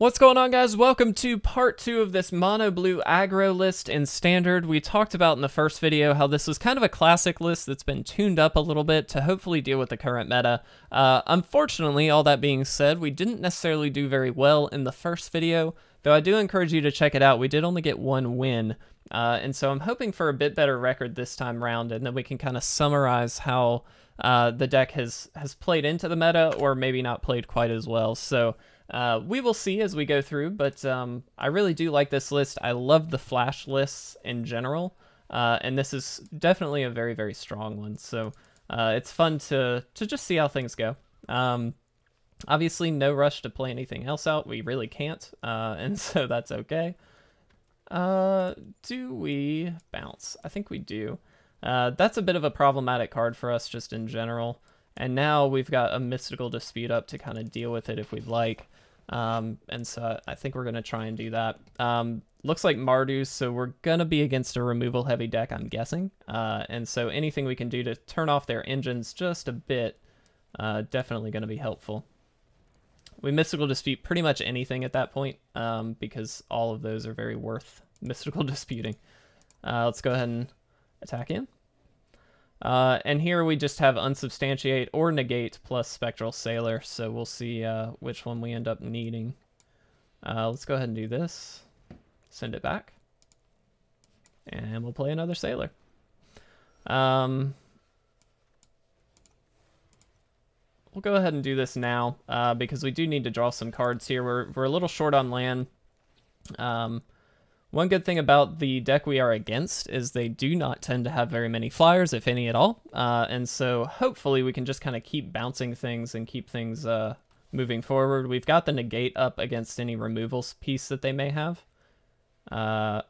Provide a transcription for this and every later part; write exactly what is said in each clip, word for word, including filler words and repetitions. What's going on, guys? Welcome to part two of this Mono Blue Aggro list in Standard. We talked about in the first video how this was kind of a classic list that's been tuned up a little bit to hopefully deal with the current meta. Uh, unfortunately, all that being said, we didn't necessarily do very well in the first video, though I do encourage you to check it out. We did only get one win, uh, and so I'm hoping for a bit better record this time round, and then we can kind of summarize how uh, the deck has, has played into the meta or maybe not played quite as well. So Uh, we will see as we go through, but um, I really do like this list. I love the flash lists in general, uh, and this is definitely a very, very strong one. So uh, it's fun to, to just see how things go. Um, obviously, no rush to play anything else out. We really can't, uh, and so that's okay. Uh, do we bounce? I think we do. Uh, that's a bit of a problematic card for us just in general. And now we've got a Mystical Dispute up to kind of deal with it if we'd like. Um, and so I think we're going to try and do that. Um, looks like Mardu, so we're going to be against a removal-heavy deck, I'm guessing. Uh, and so anything we can do to turn off their engines just a bit, uh, definitely going to be helpful. We Mystical Dispute pretty much anything at that point, um, because all of those are very worth Mystical Disputing. Uh, let's go ahead and attack in. Uh, and here we just have Unsubstantiate or Negate plus Spectral Sailor, so we'll see uh, which one we end up needing. Uh, let's go ahead and do this. Send it back. And we'll play another Sailor. Um, we'll go ahead and do this now, uh, because we do need to draw some cards here. We're, we're a little short on land. Um... One good thing about the deck we are against is they do not tend to have very many flyers, if any at all. Uh, and so hopefully we can just kind of keep bouncing things and keep things uh, moving forward. We've got the Negate up against any removal piece that they may have. Uh,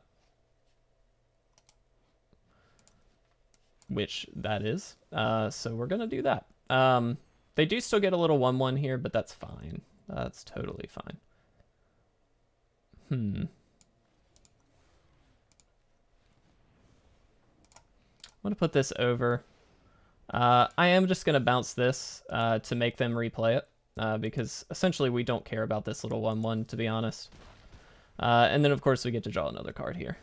which that is. Uh, so we're going to do that. Um, they do still get a little one one here, but that's fine. That's totally fine. Hmm. I'm going to put this over. Uh, I am just going to bounce this uh, to make them replay it, uh, because essentially we don't care about this little one one, to be honest. Uh, and then, of course, we get to draw another card here.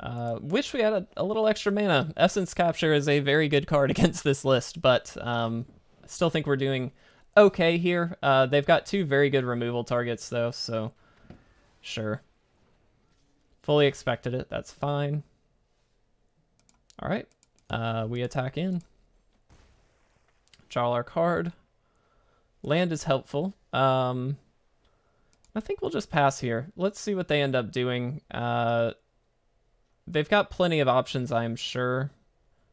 Uh, wish we had a, a little extra mana. Essence Capture is a very good card against this list, but um, I still think we're doing okay here. Uh, they've got two very good removal targets, though, so sure. Fully expected it. That's fine. All right, uh, we attack in, draw our card. Land is helpful. Um, I think we'll just pass here. Let's see what they end up doing. Uh, they've got plenty of options, I'm sure.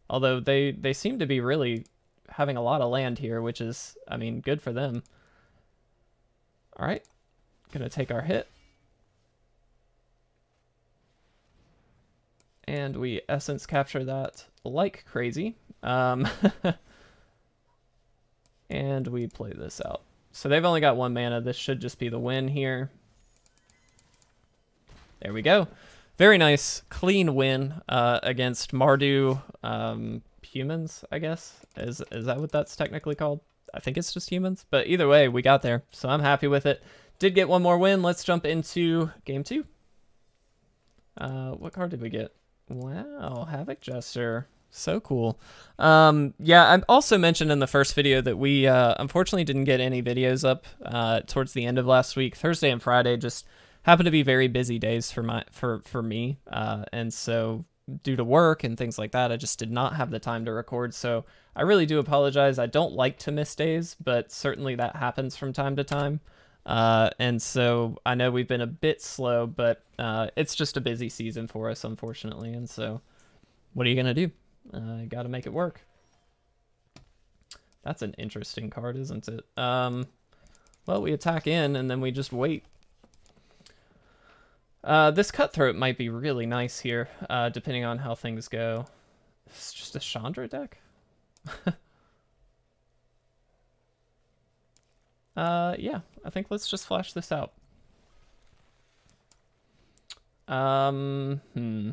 Although they, they seem to be really having a lot of land here, which is, I mean, good for them. All right, gonna take our hit. And we Essence Capture that like crazy. Um, and we play this out. So they've only got one mana. This should just be the win here. There we go. Very nice, clean win uh, against Mardu um, humans, I guess. Is, is that what that's technically called? I think it's just humans. But either way, we got there. So I'm happy with it. Did get one more win. Let's jump into game two. Uh, what card did we get? Wow, Havoc Jester. So cool. Um, yeah, I also mentioned in the first video that we uh, unfortunately didn't get any videos up uh, towards the end of last week. Thursday and Friday just happened to be very busy days for my for, for me. Uh, and so due to work and things like that, I just did not have the time to record. So I really do apologize. I don't like to miss days, but certainly that happens from time to time. Uh, and so I know we've been a bit slow, but uh, it's just a busy season for us, unfortunately. And so what are you going to do? Uh, got to make it work. That's an interesting card, isn't it? Um, well, we attack in and then we just wait. Uh, this Cutthroat might be really nice here, uh, depending on how things go. It's just a Chandra deck. Uh, yeah, I think let's just flash this out. Um, hmm.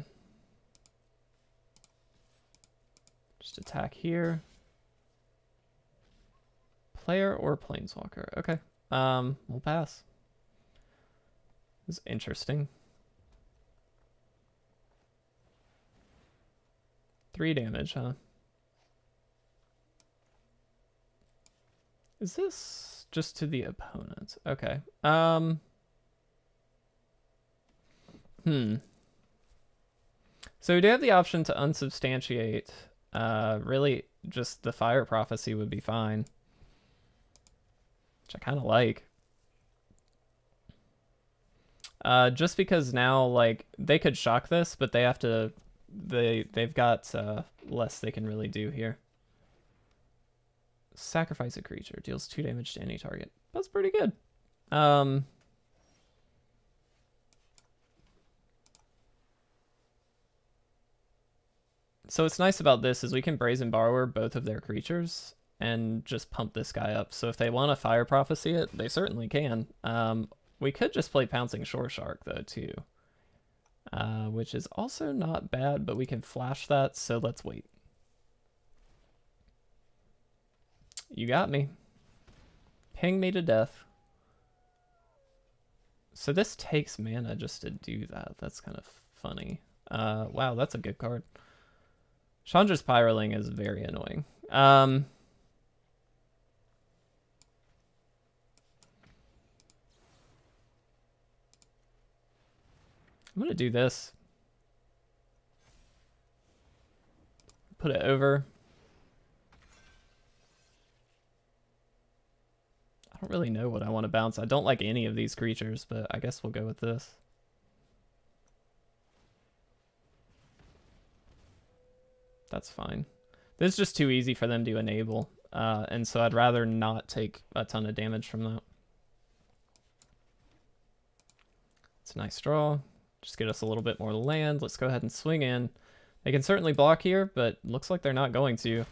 Just attack here. Player or Planeswalker. Okay, um, we'll pass. It's interesting. Three damage, huh? Is this just to the opponent? Okay. Um. Hmm. So we do have the option to unsubstantiate. Uh, really, just the fire prophecy would be fine, which I kind of like. Uh, just because now, like, they could shock this, but they have to. They they've got uh, less they can really do here. Sacrifice a creature, deals two damage to any target. That's pretty good. Um. So what's nice about this is we can Brazen Borrower both of their creatures and just pump this guy up. So if they want to Fire Prophecy it, they certainly can. Um, we could just play Pouncing Shoreshark, though, too. Uh, which is also not bad, but we can flash that, so let's wait. You got me. Ping me to death. So this takes mana just to do that. That's kind of funny. Uh, wow, that's a good card. Chandra's Pyroling is very annoying. Um, I'm going to do this. Put it over. I don't really know what I want to bounce. I don't like any of these creatures, but I guess we'll go with this. That's fine. This is just too easy for them to enable, uh, and so I'd rather not take a ton of damage from that. It's a nice draw. Just get us a little bit more land. Let's go ahead and swing in. They can certainly block here, but looks like they're not going to.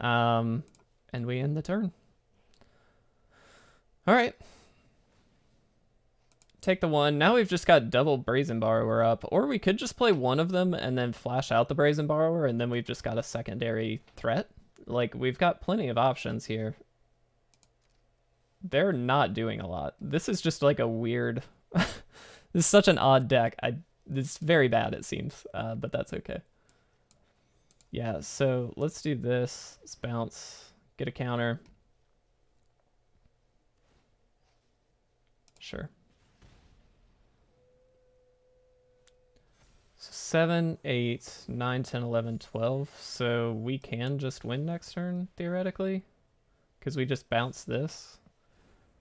Um, and we end the turn. All right. Take the one. Now we've just got double Brazen Borrower up, or we could just play one of them and then flash out the Brazen Borrower, and then we've just got a secondary threat. Like, we've got plenty of options here. They're not doing a lot. This is just like a weird... this is such an odd deck. I It's very bad, it seems, uh, but that's okay. Yeah, so let's do this. Let's bounce. Get a counter. Sure. seven, eight, nine, ten, eleven, twelve. So we can just win next turn, theoretically, because we just bounce this.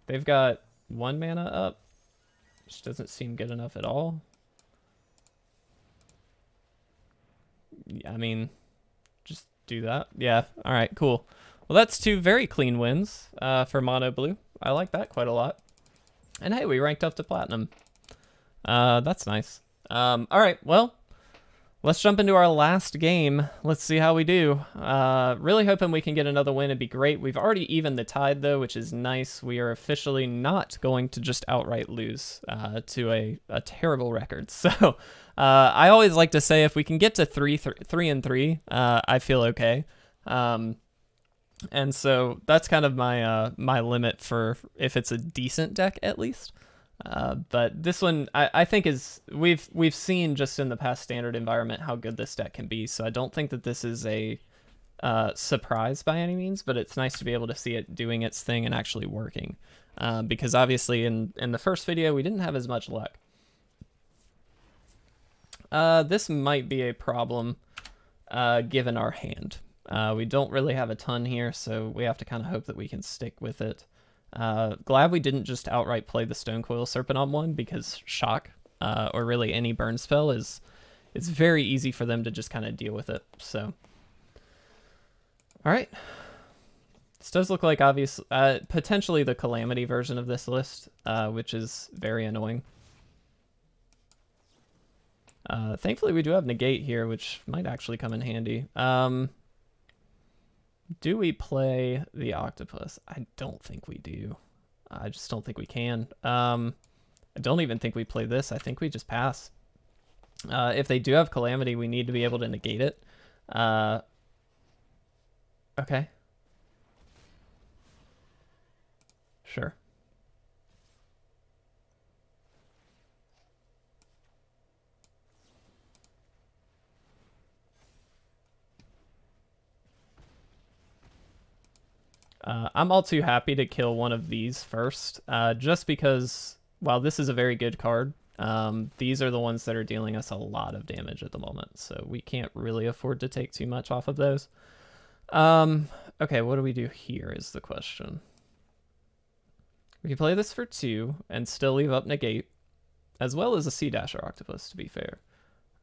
They've got one mana up, which doesn't seem good enough at all. I mean, just do that. Yeah, all right, cool. Well, that's two very clean wins uh, for Mono Blue. I like that quite a lot. And hey, we ranked up to Platinum. Uh, that's nice. Um, all right, well... Let's jump into our last game. Let's see how we do. Uh, really hoping we can get another win. It'd be great. We've already evened the tide, though, which is nice. We are officially not going to just outright lose uh, to a, a terrible record. So uh, I always like to say if we can get to three, th three and three, uh, I feel okay. Um, and so that's kind of my, uh, my limit for if it's a decent deck, at least. Uh, but this one, I, I think, is we've we've seen just in the past standard environment how good this deck can be. So I don't think that this is a uh, surprise by any means, but it's nice to be able to see it doing its thing and actually working. Uh, because obviously in, in the first video, we didn't have as much luck. Uh, this might be a problem uh, given our hand. Uh, we don't really have a ton here, so we have to kind of hope that we can stick with it. Uh, glad we didn't just outright play the Stonecoil Serpent on one, because shock, uh, or really any burn spell, is it's very easy for them to just kind of deal with it. So, all right, this does look like obviously uh, potentially the Calamity version of this list, uh, which is very annoying. Uh, thankfully, we do have Negate here, which might actually come in handy. Um, Do we play the octopus? I don't think we do. I just don't think we can. Um, I don't even think we play this. I think we just pass. Uh, if they do have Calamity, we need to be able to negate it. Uh, okay. Sure. Uh, I'm all too happy to kill one of these first, uh, just because while this is a very good card, um, these are the ones that are dealing us a lot of damage at the moment, so we can't really afford to take too much off of those. Um, okay, what do we do here is the question. We can play this for two and still leave up Negate, as well as a Sea-Dasher Octopus, to be fair.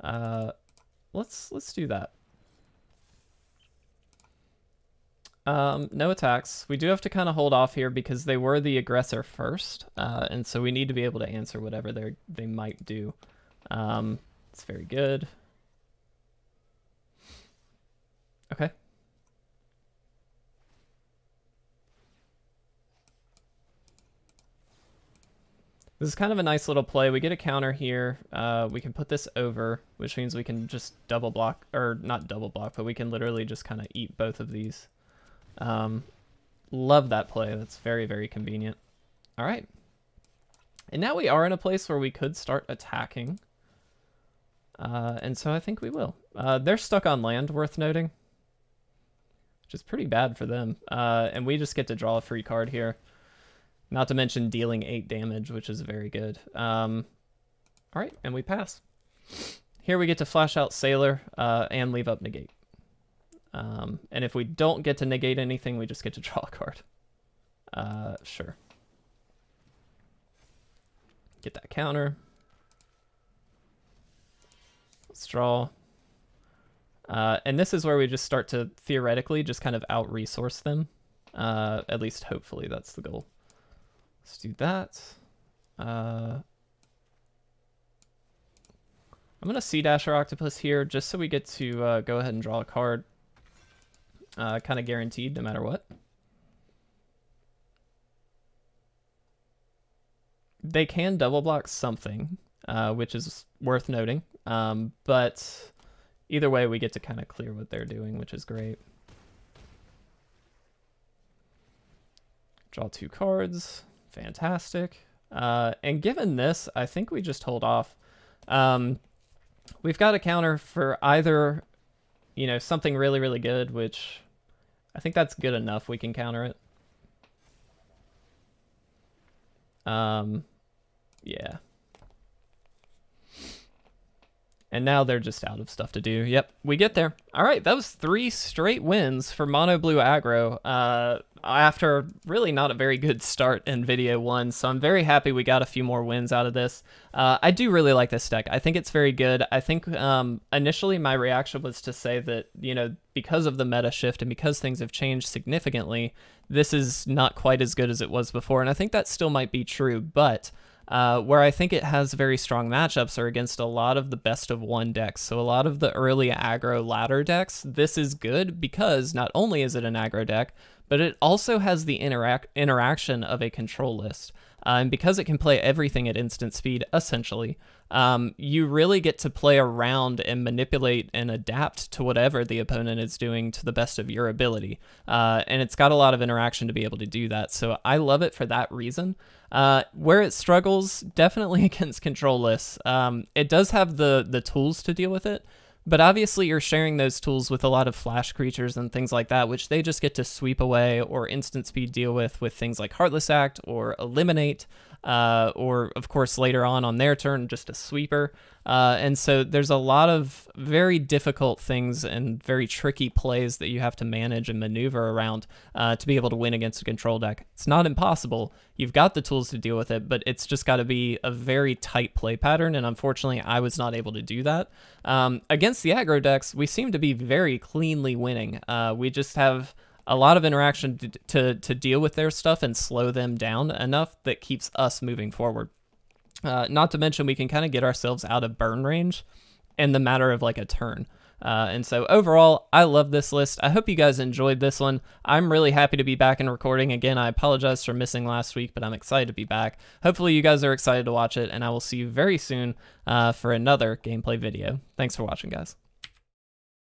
Uh, let's, let's do that. Um, no attacks. We do have to kind of hold off here because they were the aggressor first, uh, and so we need to be able to answer whatever they they might do. Um, it's very good. Okay. This is kind of a nice little play. We get a counter here. Uh, we can put this over, which means we can just double block, or not double block, but we can literally just kind of eat both of these. Um, love that play. That's very, very convenient. All right. And now we are in a place where we could start attacking. Uh, and so I think we will. Uh, they're stuck on land, worth noting, which is pretty bad for them. Uh, and we just get to draw a free card here. Not to mention dealing eight damage, which is very good. Um, all right, and we pass. Here we get to flash out Sailor uh, and leave up Negate. Um, and if we don't get to negate anything, we just get to draw a card. Uh, sure. Get that counter. Let's draw. Uh, and this is where we just start to theoretically just kind of out-resource them. Uh, at least hopefully that's the goal. Let's do that. Uh, I'm going to Sea-Dasher Octopus here just so we get to uh, go ahead and draw a card. Uh, kind of guaranteed no matter what. They can double block something, uh, which is worth noting. Um, but either way, we get to kind of clear what they're doing, which is great. Draw two cards. Fantastic. Uh, and given this, I think we just hold off. Um, we've got a counter for either... You know, something really, really good, which I think that's good enough. We can counter it. Um, yeah. And now they're just out of stuff to do. Yep, we get there. All right, that was three straight wins for Mono Blue Aggro uh, after really not a very good start in video one. So I'm very happy we got a few more wins out of this. Uh, I do really like this deck. I think it's very good. I think um, initially my reaction was to say that, you know, because of the meta shift and because things have changed significantly, this is not quite as good as it was before. And I think that still might be true, but... Uh, where I think it has very strong matchups are against a lot of the best of one decks. So a lot of the early aggro ladder decks, this is good because not only is it an aggro deck, but it also has the interac interaction of a control list. Uh, and because it can play everything at instant speed, essentially, um, you really get to play around and manipulate and adapt to whatever the opponent is doing to the best of your ability. Uh, and it's got a lot of interaction to be able to do that. So I love it for that reason. Uh, where it struggles, definitely against control lists. Um, it does have the, the tools to deal with it. But obviously you're sharing those tools with a lot of flash creatures and things like that, which they just get to sweep away or instant speed deal with with things like Heartless Act or Eliminate, uh, or of course later on on their turn, just a sweeper. Uh, and so there's a lot of very difficult things and very tricky plays that you have to manage and maneuver around uh, to be able to win against a control deck. It's not impossible. You've got the tools to deal with it, but it's just got to be a very tight play pattern. And unfortunately, I was not able to do that. Um, against the aggro decks, we seem to be very cleanly winning. Uh, we just have a lot of interaction to, to, to deal with their stuff and slow them down enough that keeps us moving forward. Uh, not to mention we can kind of get ourselves out of burn range in the matter of like a turn. Uh, and so overall, I love this list. I hope you guys enjoyed this one. I'm really happy to be back and recording. Again, I apologize for missing last week, but I'm excited to be back. Hopefully you guys are excited to watch it, and I will see you very soon uh, for another gameplay video. Thanks for watching, guys.